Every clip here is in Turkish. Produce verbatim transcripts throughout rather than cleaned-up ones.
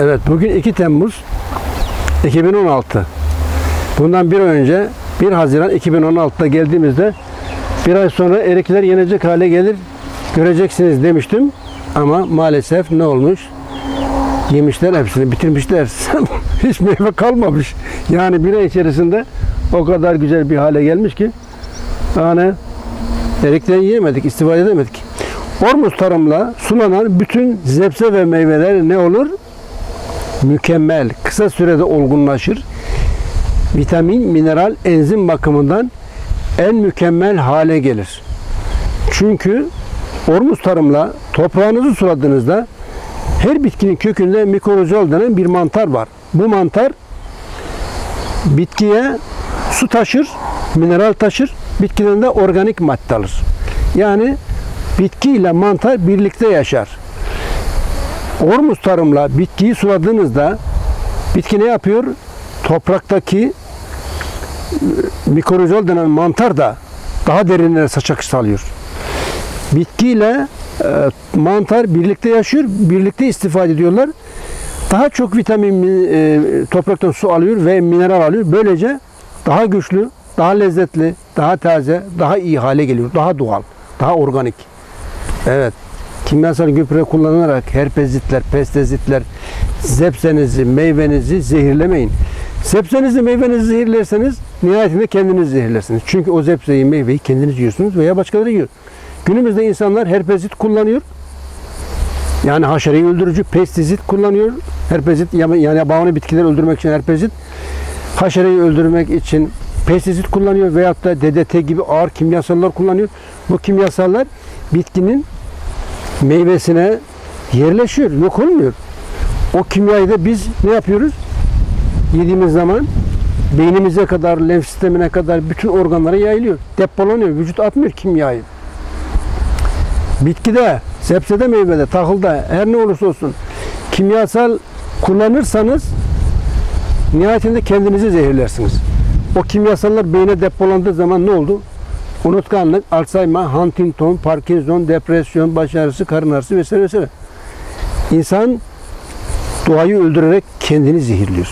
Evet, bugün iki Temmuz iki bin on altı. Bundan bir önce bir Haziran iki bin on altı'da geldiğimizde bir ay sonra erikler yenecek hale gelir, göreceksiniz demiştim. Ama maalesef ne olmuş? Yemişler hepsini, bitirmişler. Hiç meyve kalmamış. Yani bir ay içerisinde o kadar güzel bir hale gelmiş ki yani erikten yiyemedik, istifade edemedik. Ormus tarımla sulanan bütün zebze ve meyveler ne olur? Mükemmel, kısa sürede olgunlaşır. Vitamin, mineral, enzim bakımından en mükemmel hale gelir. Çünkü Ormus tarımla toprağınızı suladığınızda her bitkinin kökünde mikorozol denen bir mantar var. Bu mantar bitkiye su taşır, mineral taşır, bitkiden de organik madde alır. Yani bitkiyle mantar birlikte yaşar. Ormus tarımla bitkiyi suladığınızda bitki ne yapıyor? Topraktaki mikorozol denen mantar da daha derinlere saçak salıyor. Bitkiyle e, mantar birlikte yaşıyor, birlikte istifade ediyorlar. Daha çok vitamin, e, topraktan su alıyor ve mineral alıyor. Böylece daha güçlü, daha lezzetli, daha taze, daha iyi hale geliyor. Daha doğal, daha organik. Evet. Kimyasal gübre kullanarak herpesitler, pestizitler, zebzenizi, meyvenizi zehirlemeyin. Zebzenizi, meyvenizi zehirlerseniz nihayetinde kendiniz zehirlersiniz. Çünkü o zebzeyi, meyveyi kendiniz yiyorsunuz veya başkaları yiyor. Günümüzde insanlar herpesit kullanıyor. Yani haşereyi öldürücü pestizit kullanıyor. Herpesit yani bağını bitkileri öldürmek için herpesit. Haşereyi öldürmek için pestizit kullanıyor veyahut da D D T gibi ağır kimyasallar kullanıyor. Bu kimyasallar bitkinin meyvesine yerleşiyor, yok olmuyor. O kimyayı da biz ne yapıyoruz? Yediğimiz zaman beynimize kadar, lenf sistemine kadar bütün organlara yayılıyor. Depolanıyor, vücut atmıyor kimyayı. Bitkide, sebzede, meyvede, tahılda, her ne olursa olsun kimyasal kullanırsanız nihayetinde kendinizi zehirlersiniz. O kimyasallar beyne depolandığı zaman ne oldu? Unutkanlık, Alzheimer, Huntington, Parkinson, depresyon, baş ağrısı, karın ağrısı vesaire vesaire. İnsan doğayı öldürerek kendini zehirliyor.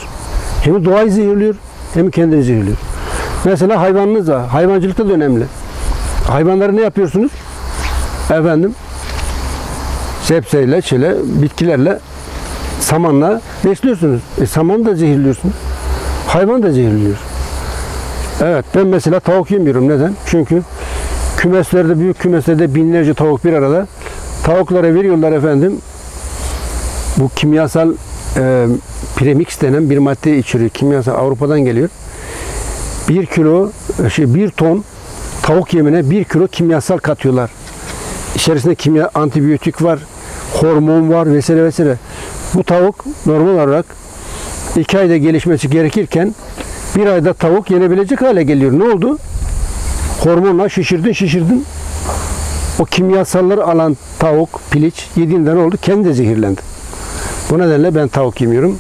Hem doğayı zehirliyor, hem kendini zehirliyor. Mesela hayvanınız var. Hayvancılıkta da önemli. Hayvanları ne yapıyorsunuz? Efendim, sebzeyle, çile, bitkilerle, samanla besliyorsunuz. E, saman da zehirliyorsunuz. Hayvan da zehirliyor. Evet, ben mesela tavuk yemiyorum. Neden? Çünkü kümeslerde, büyük kümeslerde binlerce tavuk bir arada. Tavuklara veriyorlar efendim. Bu kimyasal e, premix denen bir madde içeriyor. Kimyasal Avrupa'dan geliyor. Bir kilo, şey, bir ton tavuk yemine bir kilo kimyasal katıyorlar. İçerisinde kimya, antibiyotik var, hormon var vesaire vesaire. Bu tavuk normal olarak iki ayda gelişmesi gerekirken bir ayda tavuk yenebilecek hale geliyor. Ne oldu? Hormonla şişirdin şişirdin. O kimyasalları alan tavuk, piliç yediğinde ne oldu? Kendi de zehirlendi. Bu nedenle ben tavuk yemiyorum.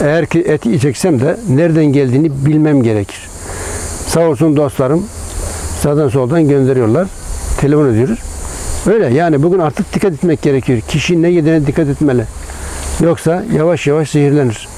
Eğer ki et yiyeceksem de nereden geldiğini bilmem gerekir. Sağ olsun dostlarım sağdan soldan gönderiyorlar. Telefon ediyoruz. Öyle yani bugün artık dikkat etmek gerekiyor. Kişi ne yediğine dikkat etmeli. Yoksa yavaş yavaş zehirlenir.